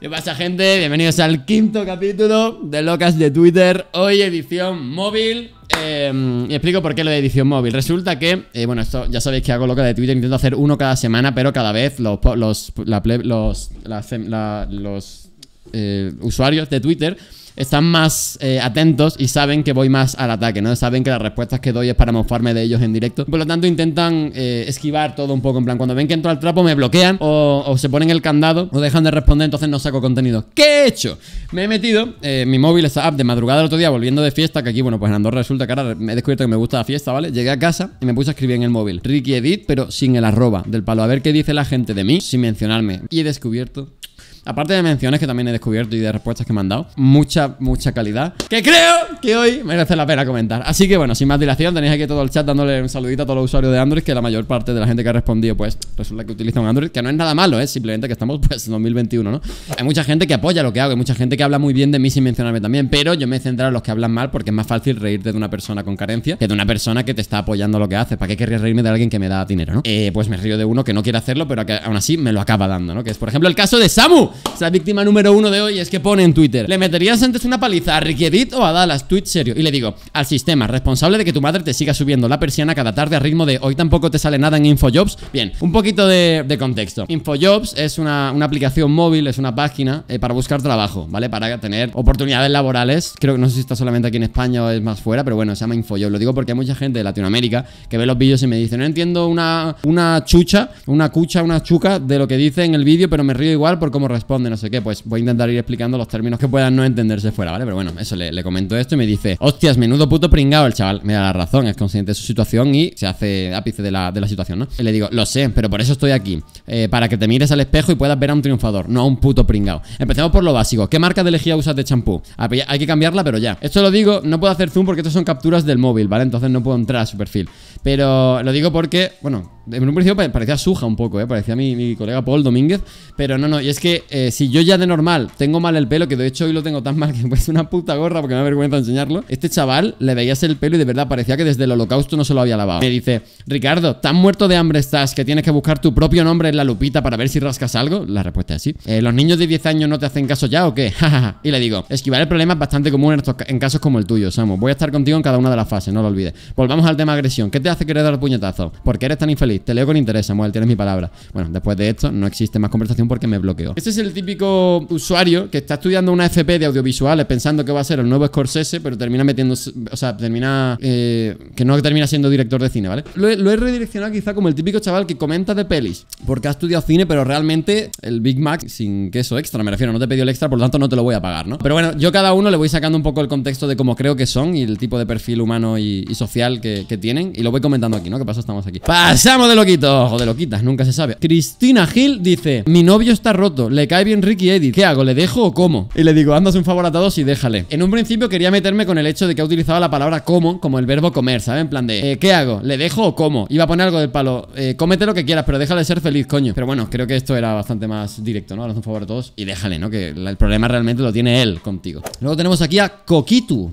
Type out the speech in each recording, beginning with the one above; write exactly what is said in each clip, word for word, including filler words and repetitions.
¿Qué pasa, gente? Bienvenidos al quinto capítulo de Locas de Twitter. Hoy edición móvil. Eh, y explico por qué lo de edición móvil. Resulta que, eh, bueno, esto ya sabéis que hago Locas de Twitter. Intento hacer uno cada semana, pero cada vez los los, la, los, la, la, los eh, usuarios de Twitter están más eh, atentos y saben que voy más al ataque, ¿no? Saben que las respuestas que doy es para mofarme de ellos en directo. Por lo tanto, intentan eh, esquivar todo un poco. En plan, cuando ven que entro al trapo, me bloquean o, o se ponen el candado o dejan de responder. Entonces no saco contenido. ¿Qué he hecho? Me he metido, eh, mi móvil está app de madrugada el otro día, volviendo de fiesta. Que aquí, bueno, pues en Andorra resulta que ahora me he descubierto que me gusta la fiesta, ¿vale? Llegué a casa y me puse a escribir en el móvil Ricky Edit, pero sin el arroba, del palo, a ver qué dice la gente de mí, sin mencionarme. Y he descubierto, aparte de menciones que también he descubierto y de respuestas que me han dado, mucha, mucha calidad, que creo que hoy merece la pena comentar. Así que bueno, sin más dilación, tenéis aquí todo el chat dándole un saludito a todos los usuarios de Android, que la mayor parte de la gente que ha respondido, pues resulta que utiliza un Android, que no es nada malo, ¿eh? Simplemente que estamos pues en dos mil veintiuno, ¿no? Hay mucha gente que apoya lo que hago, hay mucha gente que habla muy bien de mí sin mencionarme también, pero yo me he centrado en los que hablan mal porque es más fácil reírte de una persona con carencia que de una persona que te está apoyando lo que hace. ¿Para qué querría reírme de alguien que me da dinero, no? Eh, pues me río de uno que no quiere hacerlo, pero que aún así me lo acaba dando, ¿no? Que es, por ejemplo, el caso de Samu. La víctima número uno de hoy es que pone en Twitter: ¿le meterías antes una paliza a Ricky Edit o a Dallas? Tweet serio. Y le digo: al sistema, responsable de que tu madre te siga subiendo la persiana cada tarde a ritmo de hoy tampoco te sale nada en Infojobs. Bien, un poquito de, de contexto. Infojobs es una, una aplicación móvil, es una página eh, para buscar trabajo, ¿vale? Para tener oportunidades laborales. Creo que no sé si está solamente aquí en España o es más fuera, pero bueno, se llama Infojobs. Lo digo porque hay mucha gente de Latinoamérica que ve los vídeos y me dice: no entiendo una, una chucha, una cucha, una chuca de lo que dice en el vídeo, pero me río igual por cómo responde. No sé qué, pues voy a intentar ir explicando los términos que puedan no entenderse fuera, ¿vale? Pero bueno, eso le, le comento esto y me dice: hostias, menudo puto pringado el chaval. Me da la razón, es consciente de su situación y se hace ápice de la, de la situación, ¿no? Y le digo: lo sé, pero por eso estoy aquí, eh, para que te mires al espejo y puedas ver a un triunfador, no a un puto pringado. Empecemos por lo básico. ¿Qué marca de lejía usas de champú? Hay que cambiarla, pero ya. Esto lo digo, no puedo hacer zoom porque estos son capturas del móvil, ¿vale? Entonces no puedo entrar a su perfil, pero lo digo porque, bueno, en un principio parecía Suja un poco, ¿eh? Parecía mi, mi colega Paul Domínguez, pero no, no, y es que eh, si yo ya de normal tengo mal el pelo, que de hecho hoy lo tengo tan mal que me parece una puta gorra porque me da vergüenza enseñarlo, este chaval le veías el pelo y de verdad parecía que desde el holocausto no se lo había lavado. Me dice: Ricardo, ¿tan muerto de hambre estás que tienes que buscar tu propio nombre en la lupita para ver si rascas algo? La respuesta es sí. ¿Eh, ¿Los niños de diez años no te hacen caso ya o qué? Y le digo: esquivar el problema es bastante común en, estos, en casos como el tuyo, Samu. Voy a estar contigo en cada una de las fases, no lo olvides. Volvamos al tema agresión. ¿Qué te hace querer dar puñetazo? ¿Por qué eres tan infeliz? Te leo con interés, Samuel, tienes mi palabra. Bueno, después de esto no existe más conversación porque me bloqueó. Este es el típico usuario que está estudiando una F P de audiovisuales pensando que va a ser el nuevo Scorsese, pero termina metiéndose, o sea, termina eh, que no termina siendo director de cine, ¿vale? Lo he, lo he redireccionado quizá como el típico chaval que comenta de pelis porque ha estudiado cine, pero realmente el Big Mac sin queso extra, me refiero, no te he pedido el extra, por lo tanto no te lo voy a pagar, ¿no? Pero bueno, yo cada uno le voy sacando un poco el contexto de cómo creo que son y el tipo de perfil humano y, y social que, que tienen, y lo voy comentando aquí, ¿no? ¿Qué pasa? Estamos aquí. ¡Pasamos de loquitos! O de loquitas, nunca se sabe. Cristina Gil dice: mi novio está roto, le cae bien Ricky Edit, ¿qué hago? ¿Le dejo o cómo? Y le digo: haznos un favor a todos y déjale. En un principio quería meterme con el hecho de que ha utilizado la palabra como, como el verbo comer, ¿sabes? En plan de, eh, ¿qué hago? ¿Le dejo o cómo? Iba a poner algo del palo, eh, cómete lo que quieras, pero déjale ser feliz, coño. Pero bueno, creo que esto era bastante más directo, ¿no? Haznos un favor a todos y déjale, ¿no? Que el problema realmente lo tiene él contigo. Luego tenemos aquí a Coquitu.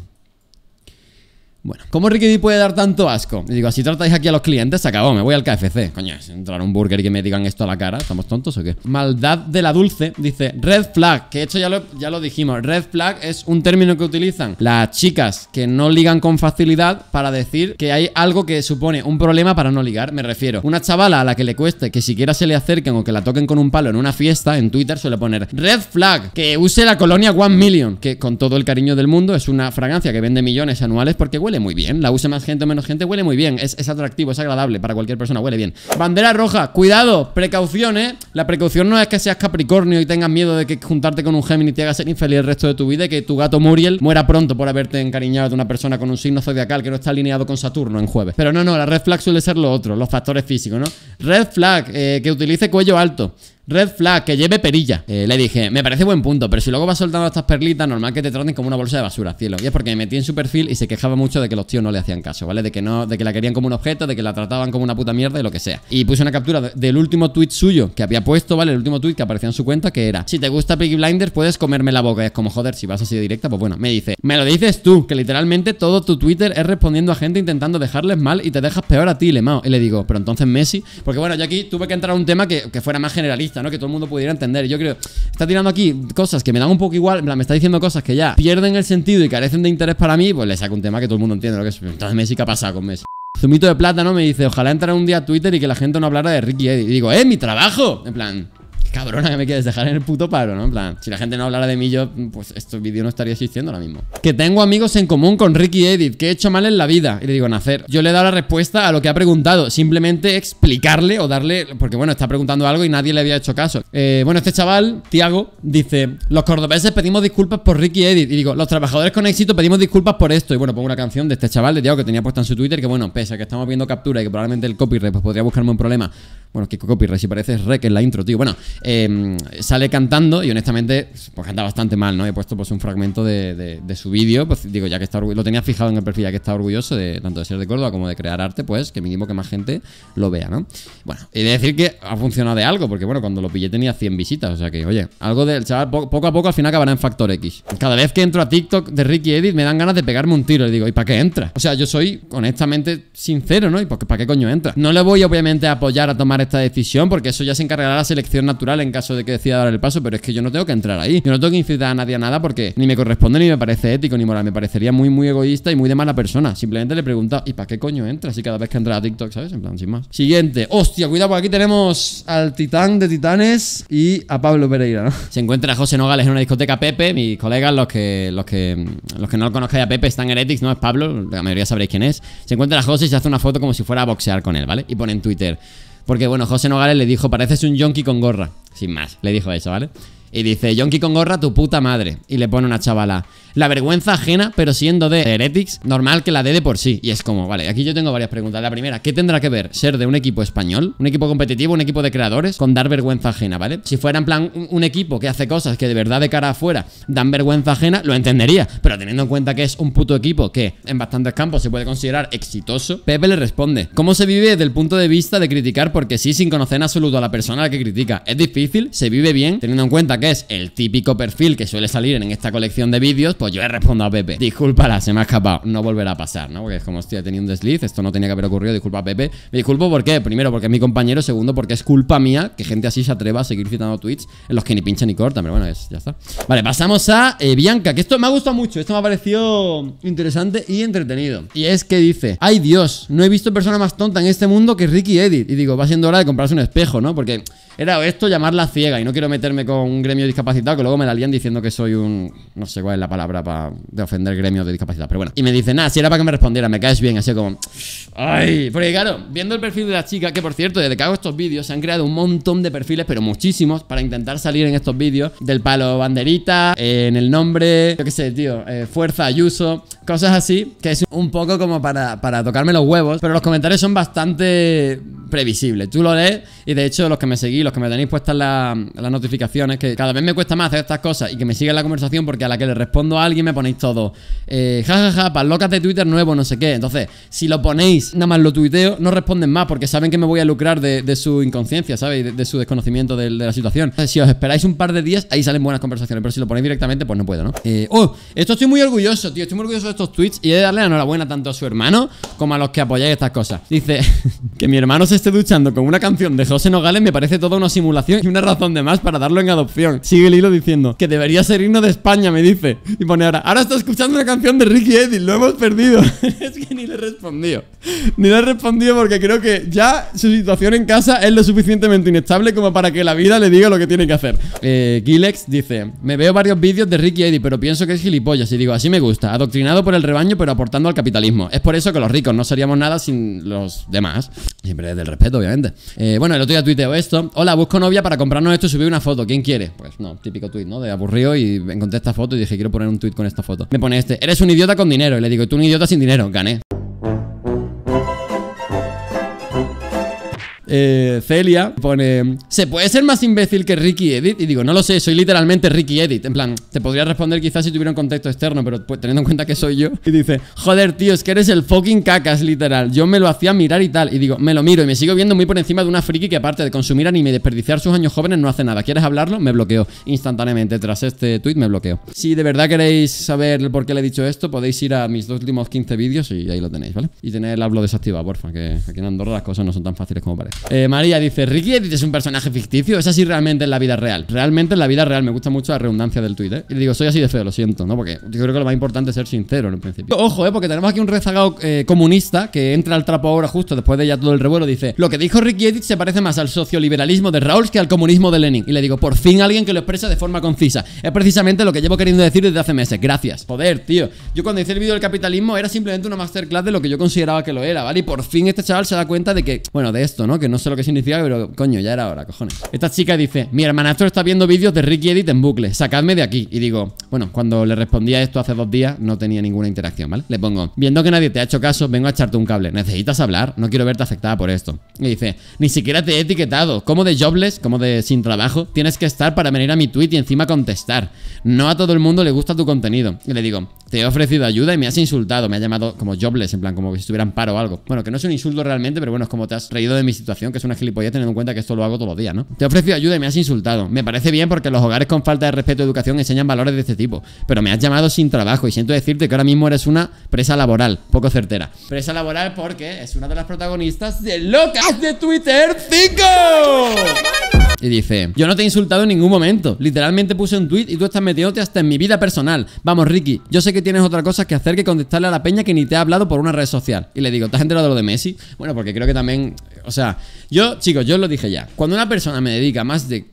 Bueno, ¿cómo Ricky Edit puede dar tanto asco? Y digo: si tratáis aquí a los clientes, se acabó, me voy al K F C. Coño, si entrar a un burger y que me digan esto a la cara, ¿estamos tontos o qué? Maldad de la Dulce dice: red flag, que esto ya lo, ya lo dijimos. Red flag es un término que utilizan las chicas que no ligan con facilidad para decir que hay algo que supone un problema para no ligar. Me refiero, una chavala a la que le cueste que siquiera se le acerquen o que la toquen con un palo en una fiesta, en Twitter suele poner: red flag, que use la colonia One Million, que con todo el cariño del mundo es una fragancia que vende millones anuales porque huele muy bien, la use más gente o menos gente, huele muy bien, es, es atractivo, es agradable para cualquier persona, huele bien. Bandera roja, cuidado, precauciones. La precaución no es que seas Capricornio y tengas miedo de que juntarte con un Géminis te haga ser infeliz el resto de tu vida y que tu gato Muriel muera pronto por haberte encariñado de una persona con un signo zodiacal que no está alineado con Saturno en jueves. Pero no, no, la red flag suele ser lo otro, los factores físicos, ¿no? Red flag, eh, que utilice cuello alto. Red flag, que lleve perilla. eh, Le dije: me parece buen punto, pero si luego vas soltando estas perlitas, normal que te traten como una bolsa de basura, cielo. Y es porque me metí en su perfil y se quejaba mucho de que los tíos no le hacían caso, ¿vale? De que no, de que la querían como un objeto, de que la trataban como una puta mierda y lo que sea. Y puse una captura de, del último tweet suyo que había puesto, ¿vale? El último tweet que aparecía en su cuenta, que era: si te gusta Peaky Blinders, puedes comerme la boca. Y es como, joder, si vas así de directa, pues bueno. Me dice: me lo dices tú, que literalmente todo tu Twitter es respondiendo a gente intentando dejarles mal y te dejas peor a ti, Lemao. Y le digo: pero entonces Messi, porque bueno, yo aquí tuve que entrar a un tema que, que fuera más generalista, realista, ¿no? Que todo el mundo pudiera entender. Yo creo, está tirando aquí cosas que me dan un poco igual, me está diciendo cosas que ya pierden el sentido y carecen de interés para mí, pues le saco un tema que todo el mundo entiende lo que es. Entonces Messi, ¿qué ha pasado con Messi? Zumito de Plátano me dice, ojalá entrara un día a Twitter y que la gente no hablara de Ricky Edit. Y digo, ¡eh, mi trabajo! En plan, qué cabrona que me quieres dejar en el puto paro, ¿no? En plan, si la gente no hablara de mí, yo, pues este vídeo no estaría existiendo ahora mismo. Que tengo amigos en común con Ricky Edit, que he hecho mal en la vida. Y le digo, nacer. Yo le he dado la respuesta a lo que ha preguntado, simplemente explicarle o darle, porque bueno, está preguntando algo y nadie le había hecho caso. Eh, bueno, este chaval, Tiago, dice, los cordobeses pedimos disculpas por Ricky Edit. Y digo, los trabajadores con éxito pedimos disculpas por esto. Y bueno, pongo una canción de este chaval, de Tiago, que tenía puesta en su Twitter, que bueno, pese a que estamos viendo captura y que probablemente el copyright, pues podría buscarme un problema. Bueno, que copyright, si parece rec en la intro, tío. Bueno, eh, sale cantando y honestamente, pues canta bastante mal, ¿no? He puesto pues un fragmento de, de, de su vídeo, pues digo, ya que está orgulloso, lo tenía fijado en el perfil, ya que está orgulloso de tanto de ser de Córdoba como de crear arte, pues que mínimo que más gente lo vea, ¿no? Bueno, he de decir que ha funcionado de algo, porque bueno, cuando lo pillé tenía cien visitas, o sea que, oye, algo del chaval, po poco a poco al final acabará en Factor X. Cada vez que entro a TikTok de Ricky Edit me dan ganas de pegarme un tiro y digo, ¿y para qué entra? O sea, yo soy honestamente sincero, ¿no? ¿Y para qué coño entra? No le voy obviamente a apoyar a tomar esta decisión, porque eso ya se encargará la selección natural en caso de que decida dar el paso, pero es que yo no tengo que entrar ahí, yo no tengo que incitar a nadie a nada, porque ni me corresponde, ni me parece ético, ni moral, me parecería muy muy egoísta y muy de mala persona. Simplemente le pregunta, ¿y para qué coño entras? Y cada vez que entras a TikTok, ¿sabes? En plan, sin más. Siguiente, hostia, cuidado, porque aquí tenemos al titán de titanes y a Pablo Pereira, ¿no? Se encuentra José Nogales en una discoteca. Pepe, mis colegas, los que los que, los que no lo conozcáis a Pepe, están en Heretics, no es Pablo, la mayoría sabréis quién es. Se encuentra a José y se hace una foto como si fuera a boxear con él, ¿vale? Y pone en Twitter, porque bueno, José Nogales le dijo, pareces un yonki con gorra. Sin más, le dijo eso, ¿vale? Y dice, yonki con gorra, tu puta madre. Y le pone una chavala, la vergüenza ajena, pero siendo de Heretics, normal que la dé de por sí. Y es como, vale, aquí yo tengo varias preguntas. La primera, ¿qué tendrá que ver ser de un equipo español, un equipo competitivo, un equipo de creadores, con dar vergüenza ajena, ¿vale? Si fuera en plan un, un equipo que hace cosas que de verdad de cara afuera dan vergüenza ajena, lo entendería. Pero teniendo en cuenta que es un puto equipo que en bastantes campos se puede considerar exitoso, Pepe le responde, ¿cómo se vive desde el punto de vista de criticar porque sí, sin conocer en absoluto a la persona a la que critica? Es difícil, se vive bien, teniendo en cuenta que es el típico perfil que suele salir en esta colección de vídeos. Pues yo le respondo a Pepe, discúlpala, se me ha escapado, no volverá a pasar, ¿no? Porque es como, hostia, tenía un desliz, esto no tenía que haber ocurrido, disculpa Pepe. Me disculpo, ¿por qué? Primero, porque es mi compañero. Segundo, porque es culpa mía que gente así se atreva a seguir citando tweets en los que ni pincha ni corta. Pero bueno, es, ya está. Vale, pasamos a eh, Bianca, que esto me ha gustado mucho, esto me ha parecido interesante y entretenido. Y es que dice, ay Dios, no he visto persona más tonta en este mundo que Ricky Edit. Y digo, va siendo hora de comprarse un espejo, ¿no? Porque era esto, llamarla ciega, y no quiero meterme con un gremio discapacitado, que luego me la lían diciendo que soy un... no sé cuál es la palabra para de ofender gremios de discapacidad, pero bueno. Y me dice, nada, si era para que me respondiera, me caes bien, así como... ay, porque claro, viendo el perfil de la chica, que por cierto, desde que hago estos vídeos se han creado un montón de perfiles, pero muchísimos, para intentar salir en estos vídeos, del palo banderita, eh, en el nombre, yo qué sé, tío, eh, fuerza, Ayuso, cosas así, que es un poco como para, para tocarme los huevos, pero los comentarios son bastante previsibles. Tú lo lees, y de hecho los que me seguís, los que me tenéis puestas la, las notificaciones, que cada vez me cuesta más hacer estas cosas y que me sigan la conversación, porque a la que le respondo a alguien me ponéis todo, eh, jajaja, para Locas de Twitter nuevo, no sé qué. Entonces, si lo ponéis, nada más lo tuiteo, no responden más, porque saben que me voy a lucrar de, de su inconsciencia, ¿sabes? De, de su desconocimiento de, de la situación. Entonces, si os esperáis un par de días, ahí salen buenas conversaciones, pero si lo ponéis directamente, pues no puedo, ¿no? Eh, ¡Oh! Esto estoy muy orgulloso, tío, estoy muy orgulloso de estos tweets y he de darle la enhorabuena tanto a su hermano como a los que apoyáis estas cosas. Dice, que mi hermano se esté duchando con una canción de José Nogales me parece toda una simulación y una razón de más para darlo en adopción. Sigue el hilo diciendo, que debería ser himno de España, me dice. Y pone ahora, ahora está escuchando una canción de Ricky Edit, lo hemos perdido. Es que ni le he respondido. Ni le he respondido porque creo que ya su situación en casa es lo suficientemente inestable como para que la vida le diga lo que tiene que hacer. eh, Gilex dice, me veo varios vídeos de Ricky Edit, pero pienso que es gilipollas y digo, así me gusta, adoctrinado por el rebaño pero aportando al capitalismo. Es por eso que los ricos no seríamos nada sin los demás. Siempre desde el respeto, obviamente. eh, Bueno, el otro día tuiteo esto, hola, busco novia para comprarnos esto y subir una foto, ¿quién quiere? Pues no, típico tuit, ¿no? De aburrido, y encontré esta foto y dije, quiero poner un tweet con esta foto. Me pone este, eres un idiota con dinero. Y le digo, tú un idiota sin dinero. Gané. Eh, Celia pone, ¿se puede ser más imbécil que Ricky Edit? Y digo, no lo sé, soy literalmente Ricky Edit. En plan, te podría responder quizás si tuviera un contexto externo, pero pues, teniendo en cuenta que soy yo. Y dice, joder tío, es que eres el fucking cacas, literal. Yo me lo hacía mirar y tal. Y digo, me lo miro y me sigo viendo muy por encima de una friki que aparte de consumir anime y desperdiciar sus años jóvenes no hace nada. ¿Quieres hablarlo? Me bloqueó instantáneamente. Tras este tweet me bloqueó. Si de verdad queréis saber por qué le he dicho esto, podéis ir a mis dos últimos quince vídeos y ahí lo tenéis, ¿vale? Y tener el hablo desactivado, porfa, que aquí en Andorra las cosas no son tan fáciles como parece. Eh, María dice, Ricky Edit es un personaje ficticio, es así realmente en la vida real. Realmente en la vida real, me gusta mucho la redundancia del tweet, ¿eh? Y digo, soy así de feo, lo siento, ¿no? Porque yo creo que lo más importante es ser sincero en el principio. Ojo, ¿eh? Porque tenemos aquí un rezagado eh, comunista que entra al trapo ahora justo después de ya todo el revuelo. Dice, lo que dijo Ricky Edit se parece más al socioliberalismo de Rawls que al comunismo de Lenin. Y le digo, por fin alguien que lo expresa de forma concisa. Es precisamente lo que llevo queriendo decir desde hace meses, gracias. Joder, tío, yo cuando hice el vídeo del capitalismo era simplemente una masterclass de lo que yo consideraba que lo era, ¿vale? Y por fin este chaval se da cuenta de que, bueno, de esto, ¿no? Que no No sé lo que significa, pero coño, ya era hora, cojones. Esta chica dice, mi hermanastro está viendo vídeos de Ricky Edit en bucle, sacadme de aquí. Y digo, bueno, cuando le respondí a esto hace dos días no tenía ninguna interacción, ¿vale? Le pongo, viendo que nadie te ha hecho caso, vengo a echarte un cable. ¿Necesitas hablar? No quiero verte afectada por esto. Y dice, ni siquiera te he etiquetado. Como de jobless, como de sin trabajo, tienes que estar para venir a mi tweet y encima contestar. No a todo el mundo le gusta tu contenido. Y le digo, te he ofrecido ayuda y me has insultado. Me ha llamado como jobless, en plan, como que si estuviera en paro o algo. Bueno, que no es un insulto realmente, pero bueno, es como te has reído de mi situación, que es una gilipollez teniendo en cuenta que esto lo hago todos los días, ¿no? Te he ofrecido ayuda y me has insultado. Me parece bien porque los hogares con falta de respeto y educación enseñan valores de este tipo. Pero me has llamado sin trabajo y siento decirte que ahora mismo eres una presa laboral. Poco certera. Presa laboral porque es una de las protagonistas de Locas de Twitter cinco. Y dice, yo no te he insultado en ningún momento. Literalmente puse un tweet y tú estás metiéndote hasta en mi vida personal. Vamos, Ricky, yo sé que tienes otra cosa que hacer que contestarle a la peña que ni te ha hablado por una red social. Y le digo, ¿te has enterado de lo de Messi? Bueno, porque creo que también, o sea, yo, chicos, yo os lo dije ya. Cuando una persona me dedica más de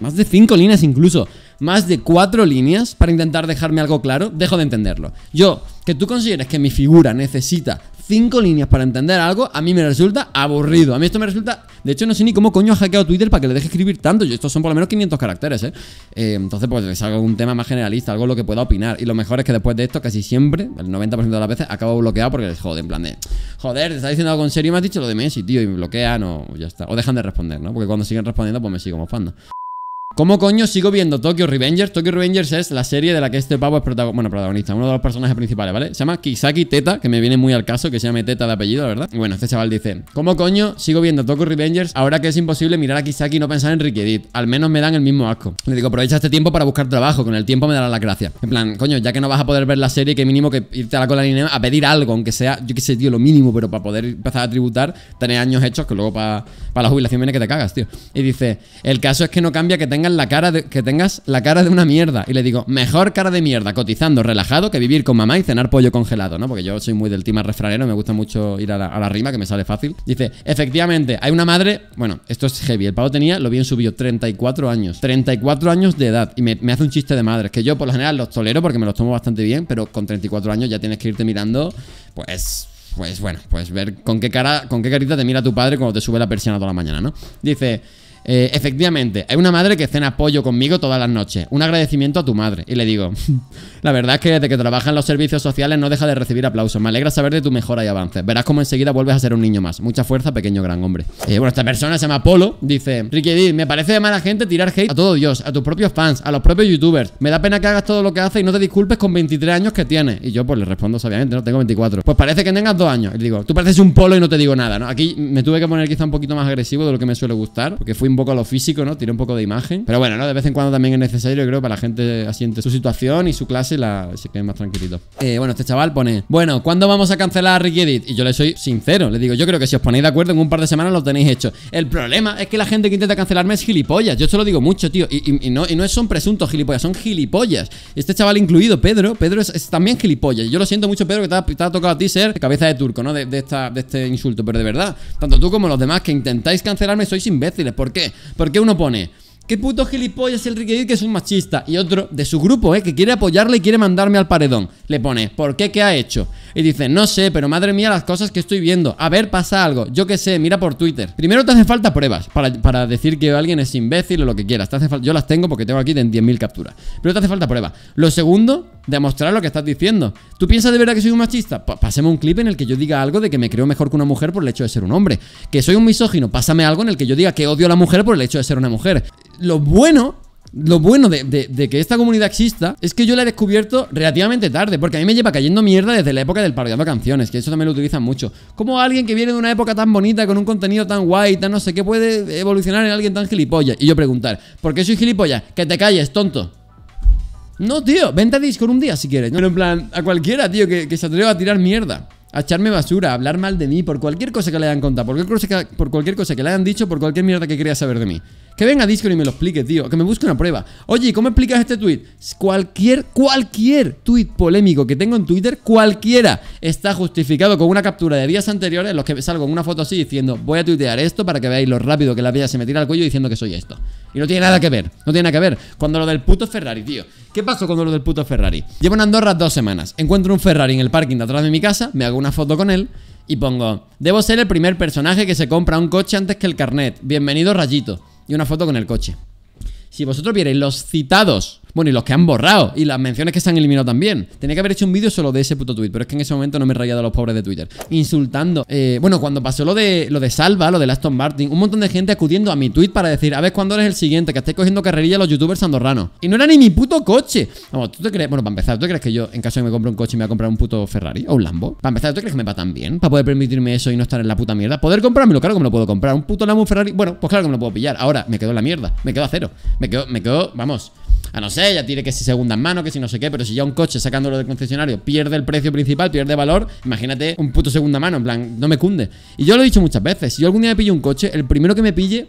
Más de cinco líneas incluso, más de cuatro líneas para intentar dejarme algo claro, dejo de entenderlo. Yo, que tú consideres que mi figura necesita cinco líneas para entender algo, a mí me resulta aburrido. A mí esto me resulta... De hecho, no sé ni cómo coño ha hackeado Twitter para que le deje escribir tanto. Yo, estos son por lo menos quinientos caracteres, ¿eh? eh entonces, pues les hago un tema más generalista, algo en lo que pueda opinar. Y lo mejor es que después de esto, casi siempre, el noventa por ciento de las veces, acabo bloqueado porque les jode, en plan de... Joder, te está diciendo algo en serio y me has dicho lo de Messi, tío, y me bloquean o ya está. O dejan de responder, ¿no? Porque cuando siguen respondiendo, pues me sigo mofando. ¿Cómo coño sigo viendo Tokyo Revengers? Tokyo Revengers es la serie de la que este pavo es protagonista, bueno, protagonista, uno de los personajes principales, ¿vale? Se llama Kisaki Tetta, que me viene muy al caso, que se llame Teta de apellido, la verdad. Y bueno, este chaval dice, ¿cómo coño sigo viendo Tokyo Revengers ahora que es imposible mirar a Kisaki y no pensar en Ricky Edit? Al menos me dan el mismo asco. Le digo, aprovecha este tiempo para buscar trabajo, con el tiempo me dará las gracias. En plan, coño, ya que no vas a poder ver la serie, que mínimo que irte a la cola a pedir algo, aunque sea, yo qué sé, tío, lo mínimo, pero para poder empezar a tributar, tener años hechos, que luego para pa la jubilación viene que te cagas, tío. Y dice, el caso es que no cambia que tenga la cara de, que tengas la cara de una mierda. Y le digo, mejor cara de mierda cotizando relajado que vivir con mamá y cenar pollo congelado, ¿no? Porque yo soy muy del tema refranero, me gusta mucho ir a la, a la rima, que me sale fácil. Dice, efectivamente, hay una madre. Bueno, esto es heavy, el pavo tenía, lo vi en su vídeo, treinta y cuatro años, treinta y cuatro años de edad. Y me, me hace un chiste de madres, que yo por lo general los tolero porque me los tomo bastante bien, pero con treinta y cuatro años ya tienes que irte mirando, pues... Pues bueno, pues ver con qué cara, con qué carita te mira tu padre cuando te sube la persiana toda la mañana, ¿no? Dice... Eh, efectivamente, hay una madre que cena pollo conmigo todas las noches, un agradecimiento a tu madre. Y le digo, la verdad es que desde que trabaja en los servicios sociales no deja de recibir aplausos. Me alegra saber de tu mejora y avance. Verás como enseguida vuelves a ser un niño más. Mucha fuerza, pequeño gran hombre. eh, Bueno, esta persona se llama Polo. Dice, Ricky Edit, me parece de mala gente tirar hate a todo Dios, a tus propios fans, a los propios youtubers. Me da pena que hagas todo lo que haces y no te disculpes con veintitrés años que tienes. Y yo pues le respondo sabiamente, no, tengo veinticuatro. Pues parece que tengas dos años. Y le digo, tú pareces un polo y no te digo nada, ¿no? Aquí me tuve que poner quizá un poquito más agresivo de lo que me suele gustar, porque fui un poco a lo físico, ¿no? Tiré un poco de imagen. Pero bueno, ¿no? De vez en cuando también es necesario, yo creo, para la gente asiente su situación y su clase, la se quede más tranquilito. Eh, bueno, este chaval pone, bueno, ¿cuándo vamos a cancelar a Ricky Edit? Y yo le soy sincero, le digo, yo creo que si os ponéis de acuerdo en un par de semanas lo tenéis hecho. El problema es que la gente que intenta cancelarme es gilipollas. Yo esto lo digo mucho, tío. Y, y, y, no, y no son presuntos gilipollas, son gilipollas. Este chaval incluido, Pedro, Pedro es, es también gilipollas. Y yo lo siento mucho, Pedro, que te ha, te ha tocado a ti ser cabeza de turco, ¿no? De, de, esta, de este insulto. Pero de verdad, tanto tú como los demás que intentáis cancelarme sois imbéciles. ¿Por qué? Porque uno pone, qué puto gilipollas el Ricky Edit, que es un machista. Y otro de su grupo, eh, que quiere apoyarle y quiere mandarme al paredón, le pone, ¿por qué? ¿Qué ha hecho? Y dice, no sé, pero madre mía las cosas que estoy viendo. A ver, pasa algo, yo qué sé, mira por Twitter. Primero te hace falta pruebas para, para decir que alguien es imbécil o lo que quieras. Te hace falta, yo las tengo porque tengo aquí de diez mil capturas. Pero te hace falta pruebas. Lo segundo, demostrar lo que estás diciendo. ¿Tú piensas de verdad que soy un machista? P Pásame un clip en el que yo diga algo de que me creo mejor que una mujer por el hecho de ser un hombre. Que soy un misógino, pásame algo en el que yo diga que odio a la mujer por el hecho de ser una mujer. Lo bueno... Lo bueno de, de, de que esta comunidad exista es que yo la he descubierto relativamente tarde, porque a mí me lleva cayendo mierda desde la época del parodiando canciones, que eso también lo utilizan mucho. Como alguien que viene de una época tan bonita, con un contenido tan guay, tan no sé qué, puede evolucionar en alguien tan gilipollas. Y yo preguntar, ¿por qué soy gilipollas? Que te calles, tonto. No, tío, vente a Discord un día si quieres, ¿no? Pero en plan, a cualquiera, tío, que, que se atreva a tirar mierda. a echarme basura, a hablar mal de mí, por cualquier cosa que le hayan contado, por cualquier, cosa que, por cualquier cosa que le hayan dicho, por cualquier mierda que quería saber de mí. Que venga a Discord y me lo explique, tío, que me busque una prueba. Oye, ¿cómo explicas este tweet? Cualquier, cualquier tweet polémico que tengo en Twitter, cualquiera, está justificado con una captura de días anteriores en los que salgo con una foto así diciendo voy a tuitear esto para que veáis lo rápido que la vida se me tira al cuello diciendo que soy esto. Y no tiene nada que ver, no tiene nada que ver. Cuando lo del puto Ferrari, tío, ¿qué pasó con lo del puto Ferrari? Llevo en Andorra dos semanas, encuentro un Ferrari en el parking de atrás de mi casa, me hago una foto con él y pongo: debo ser el primer personaje que se compra un coche antes que el carnet, bienvenido Rayito. Y una foto con el coche. Si vosotros vierais los citados, bueno, y los que han borrado, y las menciones que se han eliminado también. Tenía que haber hecho un vídeo solo de ese puto tweet, pero es que en ese momento no me he rayado a los pobres de Twitter insultando, eh, bueno, cuando pasó lo de Lo de Salva, lo de Aston Martin, un montón de gente acudiendo a mi tweet para decir, a ver cuándo eres el siguiente, que estáis cogiendo carrerilla a los youtubers andorranos. Y no era ni mi puto coche. Vamos, ¿tú te crees? Bueno, para empezar, ¿tú crees que yo, en caso de que me compre un coche, me voy a comprar un puto Ferrari o un Lambo? Para empezar, ¿tú crees que me va tan bien para poder permitirme eso y no estar en la puta mierda? Poder comprármelo, claro que me lo puedo comprar. Un puto Lambo, Ferrari, bueno, pues claro que me lo puedo pillar. Ahora, me quedo en la mierda, me quedo a cero. Me quedo, me quedo, vamos, a no ser, ya tiene que si segunda mano, que si no sé qué, pero si ya un coche sacándolo del concesionario pierde el precio principal, pierde valor, imagínate un puto segunda mano, en plan, no me cunde. Y yo lo he dicho muchas veces, si yo algún día me pillo un coche, el primero que me pille,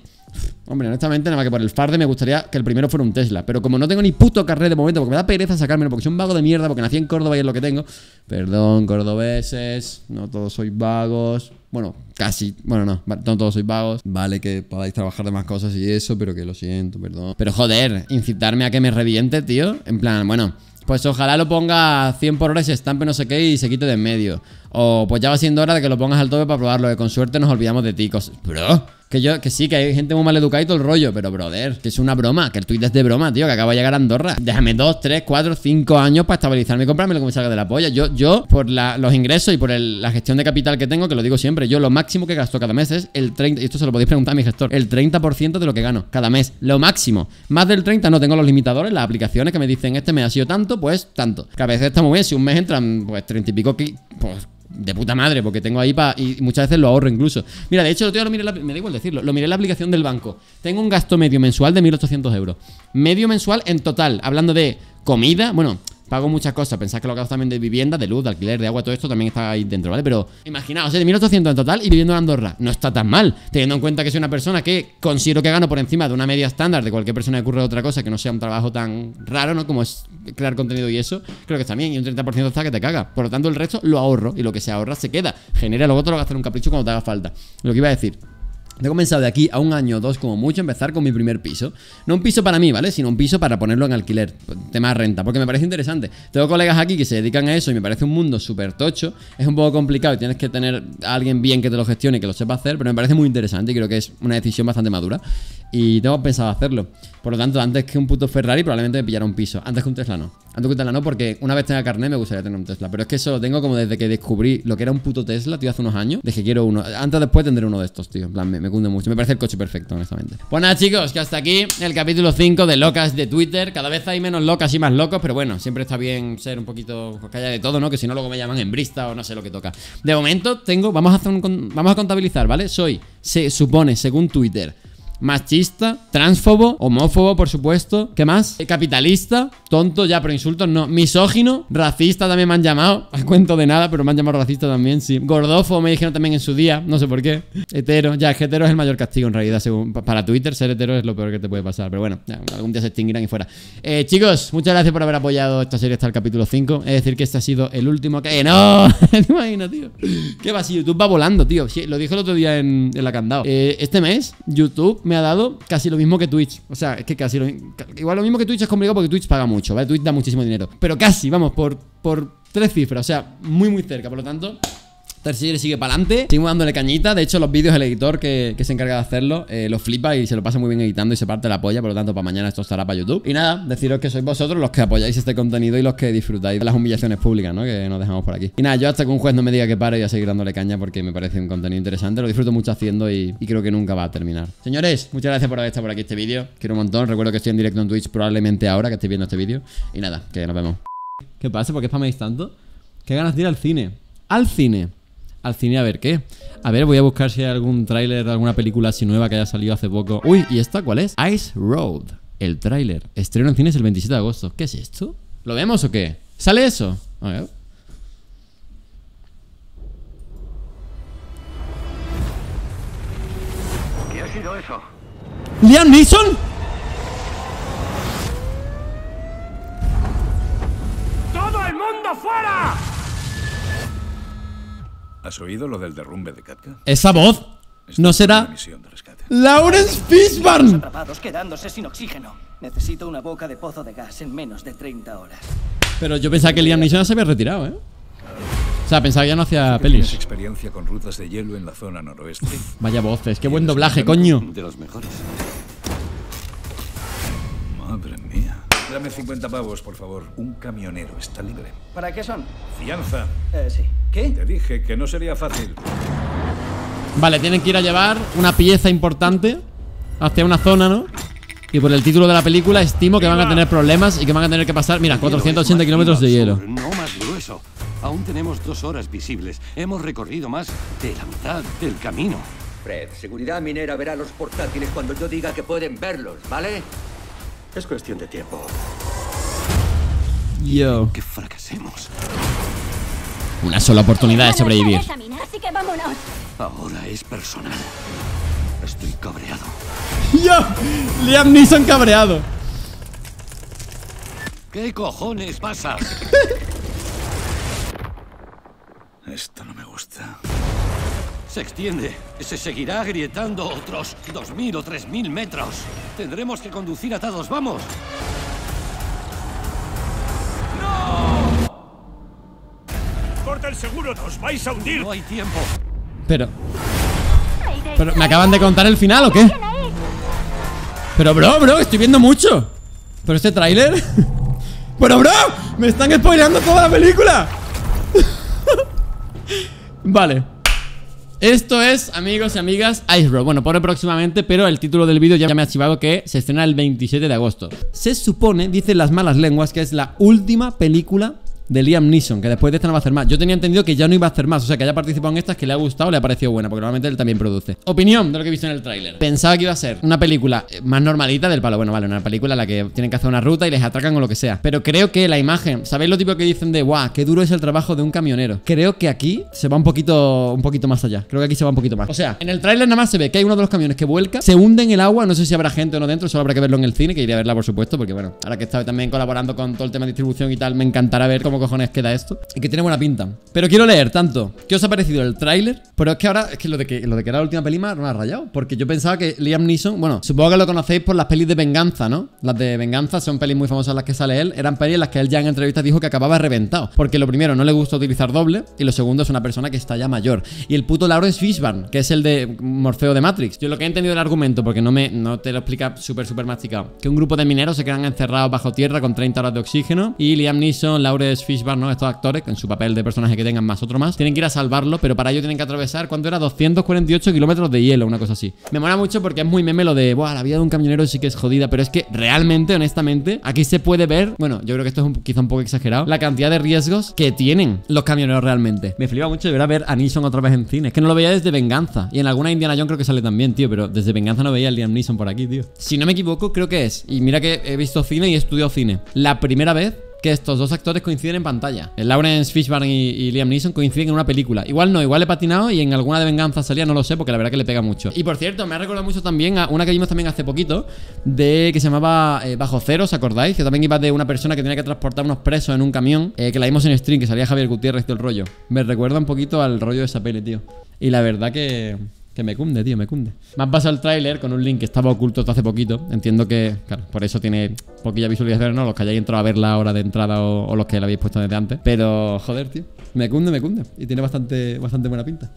hombre, honestamente, nada más que por el farde me gustaría que el primero fuera un Tesla, pero como no tengo ni puto carnet de momento, porque me da pereza sacármelo, porque soy un vago de mierda, porque nací en Córdoba y es lo que tengo. Perdón, cordobeses, no todos sois vagos. Bueno, casi, bueno, no, no todos sois vagos. Vale que podáis trabajar de más cosas y eso, pero que lo siento, perdón. Pero joder, incitarme a que me reviente, tío. En plan, bueno, pues ojalá lo ponga cien por hora y se estampe no sé qué y se quite de en medio. O pues ya va siendo hora de que lo pongas al tope para probarlo, que con suerte nos olvidamos de ti. Bro, que yo, que sí, que hay gente muy mal educada y todo el rollo, pero brother, que es una broma, que el tweet es de broma, tío, que acabo de llegar a Andorra. Déjame dos, tres, cuatro, cinco años para estabilizarme y comprármelo como me salga de la polla. Yo, yo por la, los ingresos y por el, la gestión de capital que tengo, que lo digo siempre, yo lo máximo que gasto cada mes es el treinta por ciento, y esto se lo podéis preguntar a mi gestor, el treinta por ciento de lo que gano cada mes, lo máximo. Más del treinta por ciento no, tengo los limitadores, las aplicaciones que me dicen este mes ha sido tanto, pues tanto. Que a veces está muy bien, si un mes entran pues treinta y pico, pues de puta madre, porque tengo ahí para... Y muchas veces lo ahorro incluso. Mira, de hecho, lo miré la, me da igual decirlo, lo miré en la aplicación del banco. Tengo un gasto medio mensual de mil ochocientos euros. Medio mensual en total, hablando de comida, bueno, pago muchas cosas. Pensad que los gastos también de vivienda, de luz, de alquiler, de agua, todo esto también está ahí dentro, ¿vale? Pero imaginaos, ¿eh? De mil ochocientos en total y viviendo en Andorra. No está tan mal, teniendo en cuenta que soy una persona que considero que gano por encima de una media estándar de cualquier persona que curre otra cosa que no sea un trabajo tan raro, ¿no? Como es crear contenido y eso. Creo que está bien. Y un treinta por ciento está que te caga. Por lo tanto, el resto lo ahorro. Y lo que se ahorra se queda. Genera, luego te lo gastas en un capricho cuando te haga falta. Lo que iba a decir, he comenzado de aquí a un año o dos como mucho empezar con mi primer piso. No un piso para mí, ¿vale? Sino un piso para ponerlo en alquiler, tema renta, porque me parece interesante. Tengo colegas aquí que se dedican a eso y me parece un mundo súper tocho. Es un poco complicado y tienes que tener a alguien bien que te lo gestione y que lo sepa hacer, pero me parece muy interesante y creo que es una decisión bastante madura y tengo pensado hacerlo. Por lo tanto, antes que un puto Ferrari probablemente me pillara un piso. Antes que un Tesla no. Antes que un Tesla no, porque una vez tenga carnet me gustaría tener un Tesla, pero es que eso lo tengo como desde que descubrí lo que era un puto Tesla, tío, hace unos años. Dije, quiero uno. Antes o después tendré uno de estos, tío. En plan, me, me cunde mucho. Me parece el coche perfecto, honestamente. Pues nada, chicos, que hasta aquí el capítulo cinco de Locas de Twitter. Cada vez hay menos locas y más locos, pero bueno, siempre está bien ser un poquito pues, que haya de todo, ¿no? Que si no luego me llaman embrista o no sé lo que toca. De momento tengo, vamos a hacer un, vamos a contabilizar, ¿vale? Soy, se supone, según Twitter, machista, transfobo, homófobo, por supuesto. ¿Qué más? Capitalista, tonto, ya, pero insultos no. Misógino, racista también me han llamado. A cuento de nada, pero me han llamado racista también, sí. Gordófobo me dijeron también en su día, no sé por qué. Hetero, ya, es que hetero es el mayor castigo en realidad, según para Twitter, ser hetero es lo peor que te puede pasar. Pero bueno, ya, algún día se extinguirán y fuera. Eh, chicos, muchas gracias por haber apoyado esta serie hasta el capítulo cinco. Es decir, que este ha sido el último que... ¡No! Te imaginas, tío. ¿Qué va si YouTube va volando, tío? Sí, lo dije el otro día en, en la candado. Eh, este mes, YouTube me ha dado casi lo mismo que Twitch. O sea, es que casi lo igual lo mismo que Twitch es complicado porque Twitch paga mucho, ¿vale? Twitch da muchísimo dinero, pero casi, vamos, por, por tres cifras. O sea, muy muy cerca, por lo tanto Tercer sigue para adelante, seguimos dándole cañita. De hecho, los vídeos, el editor que, que se encarga de hacerlo eh, los flipa y se lo pasa muy bien editando y se parte la polla, por lo tanto, para mañana esto estará para YouTube. Y nada, deciros que sois vosotros los que apoyáis este contenido y los que disfrutáis de las humillaciones públicas, ¿no? Que nos dejamos por aquí. Y nada, yo hasta que un juez no me diga que pare voy a seguir dándole caña porque me parece un contenido interesante, lo disfruto mucho haciendo y, y creo que nunca va a terminar. Señores, muchas gracias por haber estado por aquí este vídeo. Quiero un montón, recuerdo que estoy en directo en Twitch probablemente ahora que estéis viendo este vídeo. Y nada, que nos vemos. ¿Qué pasa? ¿Por qué spaméis tanto? ¿Qué ganas de ir al cine? Al cine. Al cine a ver qué. A ver, voy a buscar si hay algún tráiler de alguna película así nueva que haya salido hace poco. Uy, ¿y esta cuál es? Ice Road, el tráiler. Estreno en cines el veintisiete de agosto. ¿Qué es esto? ¿Lo vemos o qué? ¿Sale eso? A ver. eso? ¿Liam Neeson? ¡Todo el mundo fuera! ¿Has oído lo del derrumbe de Katka? ¿Esa voz? ¿No será Laurence Fishburne? Atrapados quedándose sin oxígeno. Necesito una boca de pozo de gas en menos de treinta horas. Pero yo pensaba que Liam Neeson se había retirado, ¿eh? O sea, pensaba que ya no hacía pelis. Experiencia con rutas de hielo en la zona noroeste. Uf, vaya voces, qué buen doblaje, coño. De los mejores. Madre mía. Dame cincuenta pavos, por favor. Un camionero está libre. ¿Para qué son? Fianza. Eh, sí. ¿Qué? Te dije que no sería fácil. Vale, tienen que ir a llevar una pieza importante hacia una zona, ¿no? Y por el título de la película estimo que van a tener problemas y que van a tener que pasar, mira, cuatrocientos ochenta kilómetros de hielo. No más grueso. Aún tenemos dos horas visibles. Hemos recorrido más de la mitad del camino. Fred, seguridad minera verá los portátiles cuando yo diga que pueden verlos, ¿vale? Es cuestión de tiempo. Yo. Que fracasemos. Una sola oportunidad de sobrevivir. Así que vámonos. Ahora es personal. Estoy cabreado. ¡Yo! Liam Neeson cabreado. ¿Qué cojones pasa? Esto no me gusta. Se extiende. Se seguirá agrietando otros dos mil o tres mil metros. Tendremos que conducir atados. ¡Vamos! ¡No! ¡Corta el seguro! ¡Nos vais a hundir! No hay tiempo. Pero... ¿Pero me acaban de contar el final o qué? Pero bro, bro, estoy viendo mucho. ¿Pero este tráiler? ¡Pero bro! ¡Me están spoileando toda la película! Vale. Esto es, amigos y amigas, Ice Road. Bueno, por próximamente, pero el título del vídeo ya me ha chivado que se estrena el veintisiete de agosto. Se supone, dicen las malas lenguas, que es la última película de Liam Neeson, que después de esta no va a hacer más. Yo tenía entendido que ya no iba a hacer más, o sea, que haya participado en estas, que le ha gustado, le ha parecido buena, porque normalmente él también produce. Opinión de lo que he visto en el tráiler. Pensaba que iba a ser una película más normalita del palo. Bueno, vale, una película en la que tienen que hacer una ruta y les atracan o lo que sea. Pero creo que la imagen, ¿sabéis lo tipo que dicen de guau, qué duro es el trabajo de un camionero? Creo que aquí se va un poquito, un poquito más allá. Creo que aquí se va un poquito más. O sea, en el tráiler nada más se ve que hay uno de los camiones que vuelca, se hunde en el agua, no sé si habrá gente o no dentro, solo habrá que verlo en el cine, que iré a verla por supuesto, porque bueno, ahora que estaba también colaborando con todo el tema de distribución y tal, me encantará ver cómo ¿Cómo cojones queda esto? Y que tiene buena pinta. Pero quiero leer tanto. ¿Qué os ha parecido el tráiler? Pero es que ahora, es que lo de que, lo de que era la última peli más me ha rayado. Porque yo pensaba que Liam Neeson, bueno, supongo que lo conocéis por las pelis de venganza, ¿no? Las de venganza son pelis muy famosas las que sale él. Eran pelis en las que él ya en entrevistas dijo que acababa reventado. Porque lo primero, no le gusta utilizar doble. Y lo segundo, es una persona que está ya mayor. Y el puto Laurence Fishburne, que es el de Morfeo de Matrix. Yo lo que he entendido del argumento, porque no, me, no te lo explica súper, súper masticado. Que un grupo de mineros se quedan encerrados bajo tierra con treinta horas de oxígeno. Y Liam Neeson, Laurence Fishburne, ¿no? Estos actores, en su papel de personaje que tengan más otro más, tienen que ir a salvarlo, pero para ello tienen que atravesar, ¿cuánto era? doscientos cuarenta y ocho kilómetros de hielo, una cosa así. Me mola mucho porque es muy meme lo de, buah, la vida de un camionero sí que es jodida, pero es que realmente, honestamente, aquí se puede ver, bueno, yo creo que esto es un, quizá un poco exagerado, la cantidad de riesgos que tienen los camioneros realmente. Me flipa mucho de ver a, ver a Neeson otra vez en cine, es que no lo veía desde Venganza, y en alguna Indiana Jones creo que sale también, tío, pero desde Venganza no veía a Liam Neeson por aquí, tío. Si no me equivoco, creo que es, y mira que he visto cine y he estudiado cine, la primera vez que estos dos actores coinciden en pantalla. El Laurence Fishburne y, y Liam Neeson coinciden en una película. Igual no, igual he patinado y en alguna de venganza salía, no lo sé, porque la verdad que le pega mucho. Y por cierto, me ha recordado mucho también a una que vimos también hace poquito, de que se llamaba eh, Bajo Cero, ¿os acordáis? Que también iba de una persona que tenía que transportar unos presos en un camión, eh, que la vimos en stream, que salía Javier Gutiérrez, todo el rollo. Me recuerda un poquito al rollo de esa peli, tío. Y la verdad que... que me cunde, tío, me cunde. Me han pasado el tráiler con un link que estaba oculto hasta hace poquito. Entiendo que, claro, por eso tiene poquilla visualización, ¿no? Los que hayáis entrado a verla ahora de entrada o, o los que la habéis puesto desde antes. Pero, joder, tío, me cunde, me cunde. Y tiene bastante, bastante buena pinta.